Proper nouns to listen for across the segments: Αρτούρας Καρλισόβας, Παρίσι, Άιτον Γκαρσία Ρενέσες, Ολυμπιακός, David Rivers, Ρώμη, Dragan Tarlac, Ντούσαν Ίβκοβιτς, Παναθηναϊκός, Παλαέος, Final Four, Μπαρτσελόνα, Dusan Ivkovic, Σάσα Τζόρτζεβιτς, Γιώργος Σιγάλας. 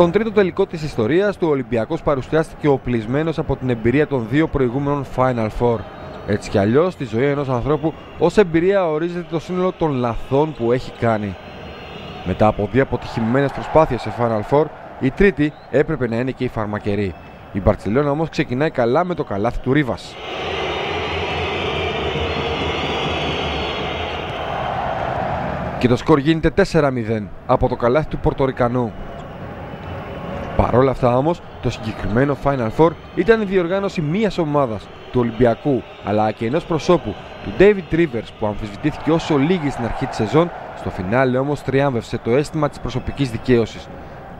Στον τρίτο τελικό της ιστορίας του, ο Ολυμπιακός παρουσιάστηκε οπλισμένος από την εμπειρία των δύο προηγούμενων Final Four. Έτσι κι αλλιώς, στη ζωή ενός ανθρώπου, ως εμπειρία ορίζεται το σύνολο των λαθών που έχει κάνει. Μετά από δύο αποτυχημένες προσπάθειες σε Final Four, η τρίτη έπρεπε να είναι και η φαρμακερή. Η Μπαρτσελόνα όμως ξεκινάει καλά με το καλάθι του Ρίβας. Και το σκορ γίνεται 4-0 από το καλάθι του Πορτορικανού. Παρ' όλα αυτά όμως, το συγκεκριμένο Final Four ήταν η διοργάνωση μίας ομάδας, του Ολυμπιακού, αλλά και ενός προσώπου, του David Rivers, που αμφισβητήθηκε όσο λίγη στην αρχή της σεζόν, στο φινάλε όμως τριάμβευσε το αίσθημα της προσωπικής δικαίωσης.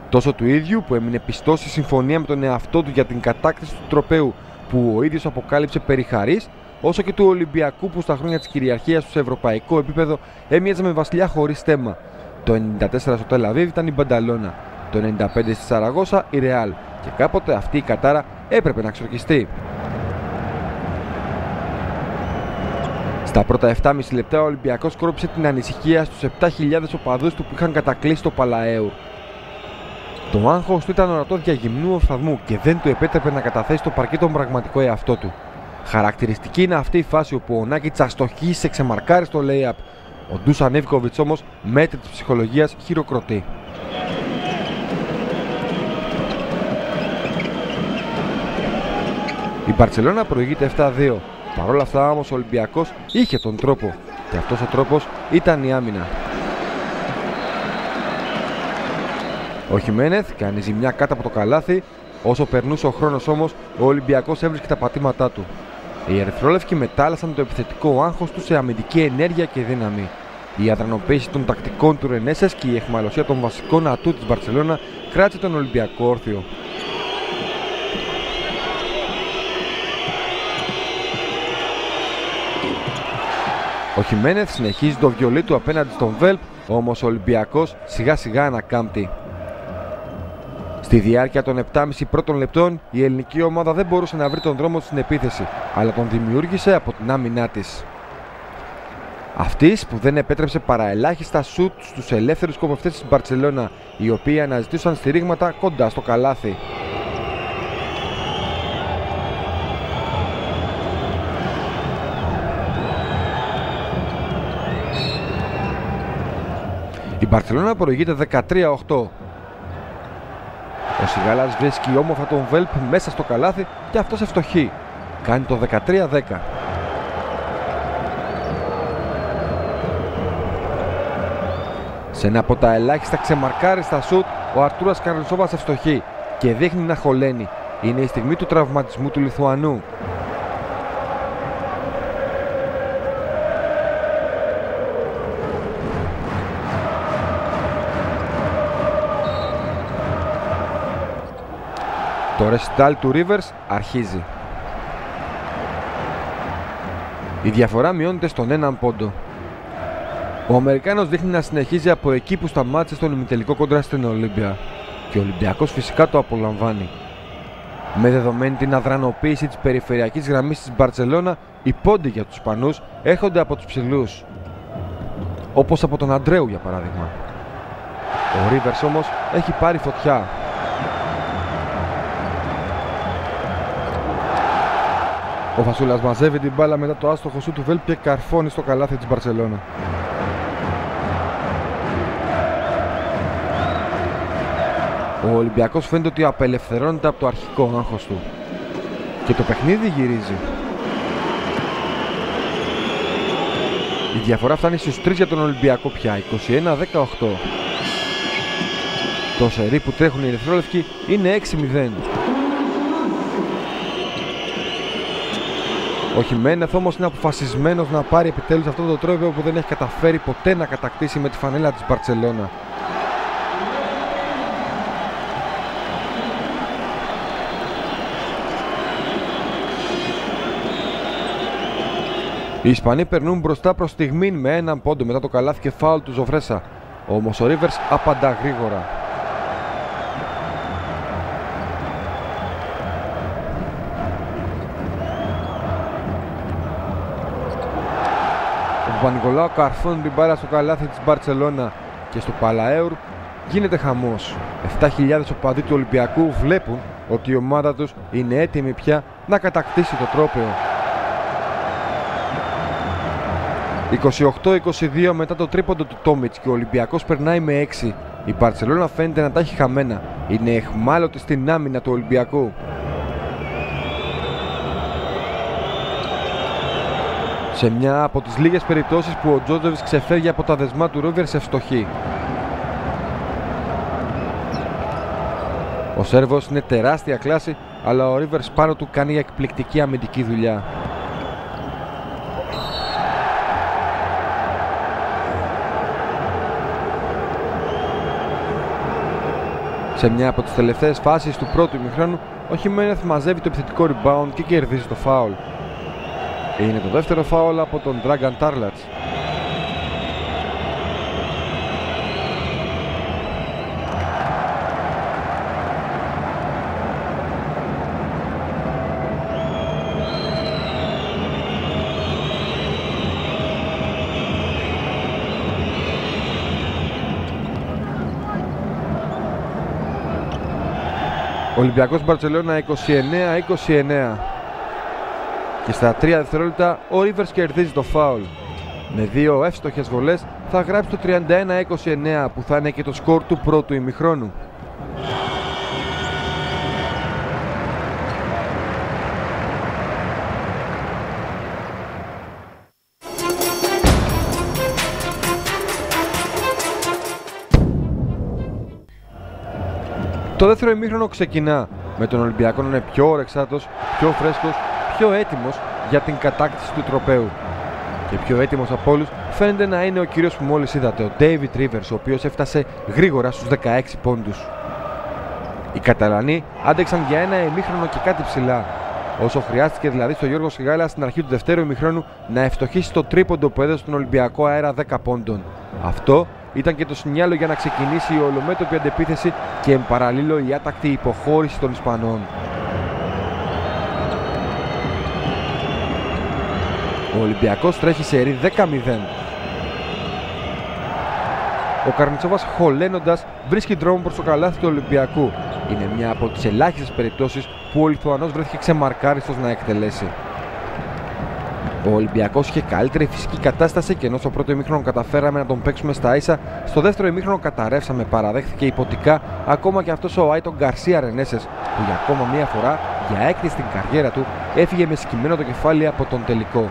Τόσο του ίδιου που έμεινε πιστός στη συμφωνία με τον εαυτό του για την κατάκτηση του τροπέου, που ο ίδιος αποκάλυψε περί χαρής, όσο και του Ολυμπιακού που στα χρόνια της κυριαρχίας του σε ευρωπαϊκό επίπεδο έμοιαζε με βασιλιά χωρίς τέμα. Το 94 στο Τελαβίβ ήταν η Μπανταλώνα, το 95 στη Σαραγώσα η Ρεάλ, και κάποτε αυτή η κατάρα έπρεπε να εξορκιστεί. Στα πρώτα 7,5 λεπτά ο Ολυμπιακός κόρυψε την ανησυχία στους 7.000 οπαδούς του που είχαν κατακλείσει το Παλαέου. Το άγχος του ήταν ορατό δια γυμνού οφθαλμού και δεν του επέτρεπε να καταθέσει το παρκέ τον πραγματικό εαυτό του. Χαρακτηριστική είναι αυτή η φάση όπου ο Νάκητς αστοχεί σε ξεμαρκάρι στο lay-up. Ο Ντούσαν Ιβκοβιτς όμως, μέτρη της ψυχολογίας, χειροκροτεί. Η Μπαρτσελόνα προηγείται 7-2. Παρ' όλα αυτά όμως ο Ολυμπιακός είχε τον τρόπο, και αυτός ο τρόπος ήταν η άμυνα. Ο Χιμένεθ κάνει ζημιά κάτω από το καλάθι. Όσο περνούσε ο χρόνος όμως, ο Ολυμπιακός έβρισκε τα πατήματά του. Οι ερυθρόλευκοι μετάλλασαν το επιθετικό άγχος του σε αμυντική ενέργεια και δύναμη. Η αδρανοποίηση των τακτικών του Ρενέσες και η αιχμαλωσία των βασικών ατού της Μπαρτσελόνα κράτησε τον Ολυμπιακό όρθιο. Ο Χιμένεθ συνεχίζει το βιολί του απέναντι στον Βέλπ, όμως ο Ολυμπιακός σιγά σιγά ανακάμπτει. Στη διάρκεια των 7,5 πρώτων λεπτών η ελληνική ομάδα δεν μπορούσε να βρει τον δρόμο στην επίθεση, αλλά τον δημιούργησε από την άμυνά της. Αυτής που δεν επέτρεψε παρά ελάχιστα σουτ στους ελεύθερους σκοπευτές της Μπαρτσελόνα, οι οποίοι αναζητούσαν στηρίγματα κοντά στο καλάθι. Η Μπαρτσελόνα προηγείται 13-8. Ο Σιγάλας βρίσκει όμορφα τον Βέλπ μέσα στο καλάθι και αυτός ευτοχεί. Κάνει το 13-10. Σε ένα από τα ελάχιστα ξεμαρκάριστα σουτ, ο Αρτούρας Καρλισόβας ευτοχεί και δείχνει να χωλαίνει. Είναι η στιγμή του τραυματισμού του Λιθουανού. Το ρεσιτάλ του Rivers αρχίζει. Η διαφορά μειώνεται στον έναν πόντο. Ο Αμερικάνος δείχνει να συνεχίζει από εκεί που σταμάτησε στον ημιτελικό κόντρα στην Ολύμπια. Και ο Ολυμπιακός φυσικά το απολαμβάνει. Με δεδομένη την αδρανοποίηση της περιφερειακής γραμμής της Μπαρτσελόνα, οι πόντοι για τους Ισπανούς έρχονται από τους ψηλούς. Όπως από τον Αντρέου για παράδειγμα. Ο Rivers όμως έχει πάρει φωτιά. Ο Φασούλας μαζεύει την μπάλα μετά το άστοχο σου του Βέλπ και καρφώνει στο καλάθι της Μπαρτσελόνα. Ο Ολυμπιακός φαίνεται ότι απελευθερώνεται από το αρχικό άγχος του. Και το παιχνίδι γυρίζει. Η διαφορά φτάνει στους 3 για τον Ολυμπιακό πια, 21-18. Το σερί που τρέχουν οι ερυθρόλευκοι είναι 6-0. Ο Χιμένεθ όμως είναι αποφασισμένος να πάρει επιτέλους αυτό το τρόπαιο που δεν έχει καταφέρει ποτέ να κατακτήσει με τη φανέλα της Μπαρτσελόνα. Οι Ισπανοί περνούν μπροστά προς στιγμήν με έναν πόντο μετά το καλάθι και φάουλ του Ζωβρέσα. Όμως ο Ρίβερς απαντά γρήγορα. Ο Πανικολάου καρφώνει την μπάλα στο καλάθι της Μπαρτσελόνα και στο Παλαέουρ Γίνεται χαμός. 7.000 οπαδοί του Ολυμπιακού βλέπουν ότι η ομάδα τους είναι έτοιμη πια να κατακτήσει το τρόπαιο. 28-22 μετά το τρίποντο του Τόμιτς και ο Ολυμπιακός περνάει με 6. Η Μπαρτσελόνα φαίνεται να τα έχει χαμένα. Είναι αιχμάλωτη στην άμυνα του Ολυμπιακού. Σε μια από τις λίγες περιπτώσεις που ο Τζότζεβις ξεφεύγει από τα δεσμά του Ρίβερς ευστοχή. Ο Σέρβος είναι τεράστια κλάση, αλλά ο Ρίβερς πάνω του κάνει εκπληκτική αμυντική δουλειά. Σε μια από τις τελευταίες φάσεις του πρώτου ημιχρόνου, ο Χιμένεθ μαζεύει το επιθετικό rebound και κερδίζει το φάουλ. Είναι το δεύτερο φάουλ από τον Dragan Tarlac. Ολυμπιακός Μπαρτσελόνα 29-29. Και στα 3 δευτερόλεπτα ο Ρίβερς κερδίζει το φάουλ. Με δύο εύστοχες βολές θα γράψει το 31-29 που θα είναι και το σκορ του πρώτου ημιχρόνου. Το δεύτερο ημίχρονο ξεκινά με τον Ολυμπιακό να είναι πιο ορεξάτος, πιο φρέσκος, πιο έτοιμος για την κατάκτηση του τροπαίου. Και πιο έτοιμος από όλους φαίνεται να είναι ο κύριος που μόλις είδατε, ο David Rivers, ο οποίος έφτασε γρήγορα στους 16 πόντους. Οι Καταλανοί άντεξαν για ένα ημίχρονο και κάτι ψηλά. Όσο χρειάστηκε δηλαδή στο Γιώργο Σιγάλα στην αρχή του δευτέρου ημίχρονου να ευστοχίσει το τρίποντο που έδωσε στον Ολυμπιακό αέρα 10 πόντων. Αυτό ήταν και το σινιάλο για να ξεκινήσει η ολομέτωπη αντεπίθεση και εμπαραλλήλω η άτακτη υποχώρηση των Ισπανών. Ο Ολυμπιακός τρέχει σε σερί 10-0. Ο Καρνιτσόβας χωλένοντας βρίσκει δρόμο προς το καλάθι του Ολυμπιακού. Είναι μια από τις ελάχιστες περιπτώσεις που ο Λιθουανός βρέθηκε ξεμαρκάριστος να εκτελέσει. Ο Ολυμπιακός είχε καλύτερη φυσική κατάσταση και ενώ στο πρώτο ημίχρονο καταφέραμε να τον παίξουμε στα ίσα, στο δεύτερο ημίχρονο καταρρεύσαμε, παραδέχθηκε υποτικά ακόμα και αυτός ο Άιτον Γκαρσία Ρενέσες που για ακόμα μία φορά, για έκτη στην καριέρα του, έφυγε με σκυμμένο το κεφάλι από τον τελικό.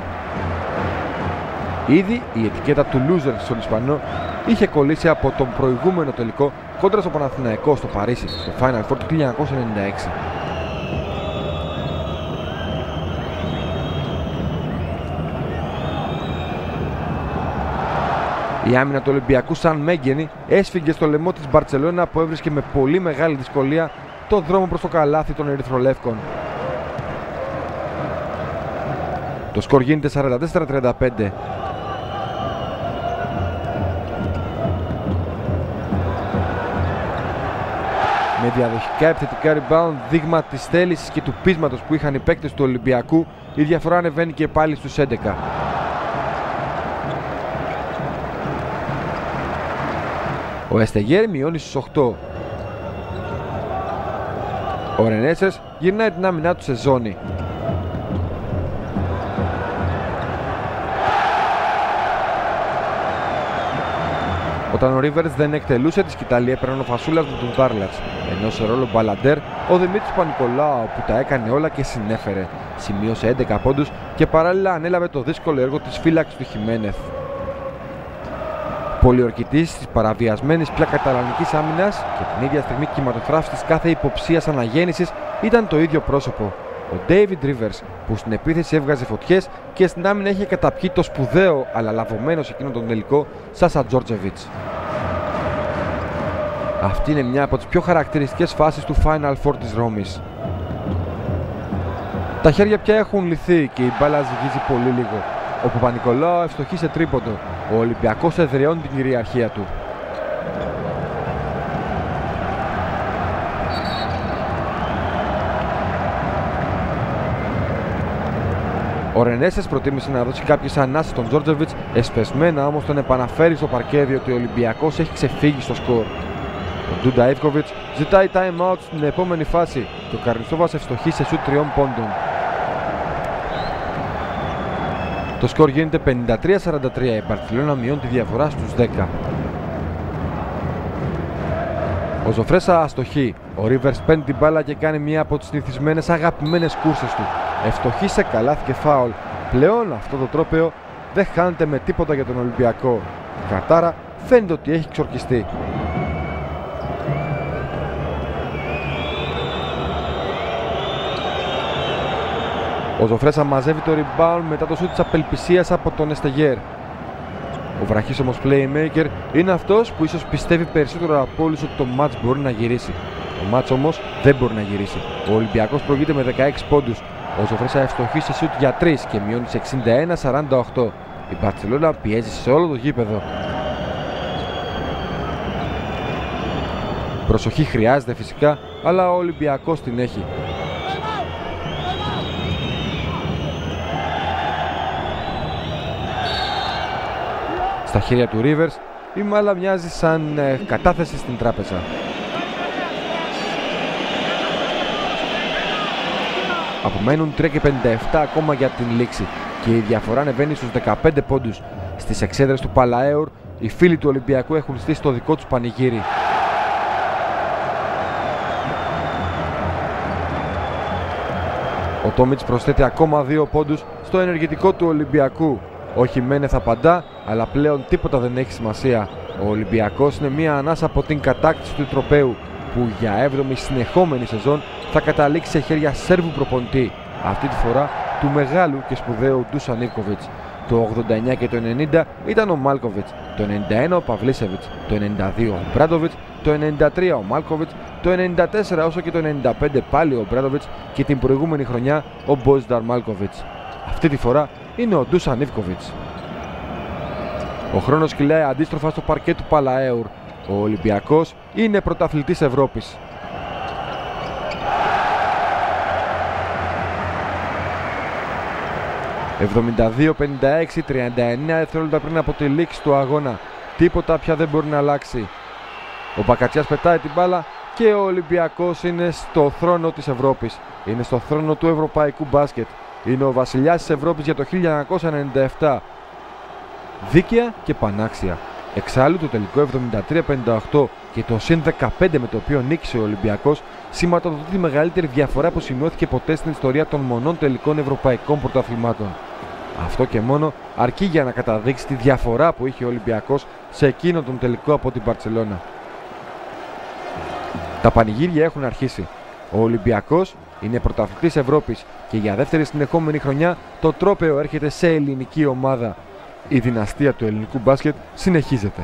Ήδη η ετικέτα του loser στον Ισπανό είχε κολλήσει από τον προηγούμενο τελικό κόντρα στο Παναθηναϊκό στο Παρίσι, στο Final Four του 1996. Η άμυνα του Ολυμπιακού σαν μέγενη έσφυγε στο λαιμό της Μπαρτσελόνα που έβρισκε με πολύ μεγάλη δυσκολία το δρόμο προς το καλάθι των ερυθρολεύκων. Το σκορ γίνεται 44-35. Με διαδοχικά επιθετικά rebound, δείγμα της θέλησης και του πείσματος που είχαν οι παίκτες του Ολυμπιακού, η διαφορά ανεβαίνει και πάλι στους 11. Ο Εστεγέρη μειώνει στους 8. Ο Ρενέσες γυρνάει την άμυνά του σε ζώνη. Όταν ο Ρίβερς δεν εκτελούσε τη σκυτάλη έπαιρνε ο Φασούλας με τον Τάρλατς, ενώ σε ρόλο μπαλαντέρ ο Δημήτρης Πανικολάου που τα έκανε όλα και συνέφερε. Σημείωσε 11 πόντους και παράλληλα ανέλαβε το δύσκολο έργο της φύλαξης του Χιμένεθ. Πολιορκητής της παραβιασμένης πια καταλανικής άμυνας και την ίδια στιγμή κυματοθράφης της κάθε υποψίας αναγέννησης ήταν το ίδιο πρόσωπο. Ο David Rivers που στην επίθεση έβγαζε φωτιές και στην άμυνα είχε καταπιεί το σπουδαίο αλλά λαβωμένο σε εκείνον τον τελικό Σάσα Τζόρτζεβιτς. Αυτή είναι μια από τις πιο χαρακτηριστικές φάσεις του Final Four της Ρώμης. Τα χέρια πια έχουν λυθεί και η μπάλα ζυγίζει πολύ λίγο. Ο Παπα-Νικολάου ευστοχεί σε τρίποντο. Ο Ολυμπιακός εδραιώνει την κυριαρχία του. Ο Ρενέσες προτίμησε να δώσει κάποιες ανάσεις στον Τζόρτζεβιτς, εσπεσμένα όμως τον επαναφέρει στο παρκέδιο ότι ο Ολυμπιακός έχει ξεφύγει στο σκορ. Ο Ντούντα Ιβκοβιτς ζητάει time out στην επόμενη φάση και ο Καρνιστόβας ευστοχεί σε σουτ 3 πόντων. Το σκορ γίνεται 53-43. Η Μπαρτσελόνα μειώνει τη διαφορά στους 10. Ο Ζωφρέσα αστοχεί. Ο Ρίβερς παίρνει την μπάλα και κάνει μία από τις συνηθισμένες αγαπημένες κούρσες του. Ευτοχή σε καλάθι και φάουλ. Πλέον αυτό το τρόπαιο δεν χάνεται με τίποτα για τον Ολυμπιακό. Η Κατάρα φαίνεται ότι έχει ξορκιστεί. Ο Ζωφρέσα μαζεύει το rebound μετά το σούτ της απελπισίας από τον Εστεγέρ. Ο βραχής όμως playmaker είναι αυτός που ίσως πιστεύει περισσότερο από όλους ότι το μάτς μπορεί να γυρίσει. Το μάτς όμως δεν μπορεί να γυρίσει. Ο Ολυμπιακός προηγείται με 16 πόντους. Ο Ζωφρέσα ευστοχεί σε σούτ για 3 και μειώνει σε 61-48. Η Μπαρτσελόνα πιέζει σε όλο το γήπεδο. Προσοχή χρειάζεται φυσικά, αλλά ο Ολυμπιακός την έχει. Στα χέρια του Rivers η μάλα μοιάζει σαν κατάθεση στην τράπεζα. Απομένουν 3 και 57 ακόμα για την λήξη και η διαφορά ανεβαίνει στους 15 πόντους. Στις εξέδρες του Παλαέορ οι φίλοι του Ολυμπιακού έχουν στήσει το δικό τους πανηγύρι. Ο Τόμιτς προσθέτει ακόμα 2 πόντους στο ενεργητικό του Ολυμπιακού. Όχι μένεθ απαντά, αλλά πλέον τίποτα δεν έχει σημασία. Ο Ολυμπιακός είναι μία ανάσα από την κατάκτηση του τροπαίου, που για 7η συνεχόμενη σεζόν θα καταλήξει σε χέρια Σέρβου προπονητή, αυτή τη φορά του μεγάλου και σπουδαίου Ντούσαν Ivkovic. Το 89 και το 90 ήταν ο Μάλκοβιτς, το 91 ο Παυλίσεβιτς, το 92 ο Μπράντοβιτς, το 93 ο Μάλκοβιτς, το 94 όσο και το 95 πάλι ο Μπράντοβιτς και την προηγούμενη χρονιά ο Μπόζνταρ Μάλκοβιτς. Αυτή τη φορά είναι ο Dusan Ivkovic. Ο χρόνος κυλάει αντίστροφα στο παρκέ του Παλαέουρ. Ο Ολυμπιακός είναι πρωταθλητής Ευρώπης. «72-56, 39 εθελόντα πριν από τη λήξη του αγώνα. Τίποτα πια δεν μπορεί να αλλάξει. Ο Μπακατσιάς πετάει την μπάλα και ο Ολυμπιακός είναι στο θρόνο της Ευρώπης. Είναι στο θρόνο του ευρωπαϊκού μπάσκετ. Είναι ο βασιλιάς της Ευρώπης για το 1997. Δίκαια και πανάξια. Εξάλλου το τελικό 73-58 και το συν 15 με το οποίο νίκησε ο Ολυμπιακός σηματοδοτεί τη μεγαλύτερη διαφορά που σημειώθηκε ποτέ στην ιστορία των μονών τελικών ευρωπαϊκών πρωταθλημάτων. Αυτό και μόνο αρκεί για να καταδείξει τη διαφορά που είχε ο Ολυμπιακός σε εκείνο τον τελικό από την Μπαρτσελόνα. Τα πανηγύρια έχουν αρχίσει. Ο Ολυμπιακός είναι πρωταθλητής Ευρώπης και για δεύτερη συνεχόμενη χρονιά το τρόπαιο έρχεται σε ελληνική ομάδα. Η δυναστεία του ελληνικού μπάσκετ συνεχίζεται.